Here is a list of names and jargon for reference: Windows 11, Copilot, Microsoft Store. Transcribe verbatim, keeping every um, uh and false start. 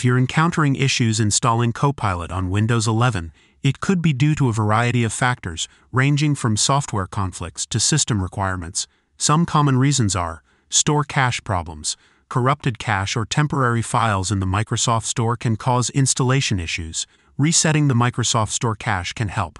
If you're encountering issues installing Copilot on Windows eleven, it could be due to a variety of factors, ranging from software conflicts to system requirements. Some common reasons are store cache problems. Corrupted cache or temporary files in the Microsoft Store can cause installation issues. Resetting the Microsoft Store cache can help.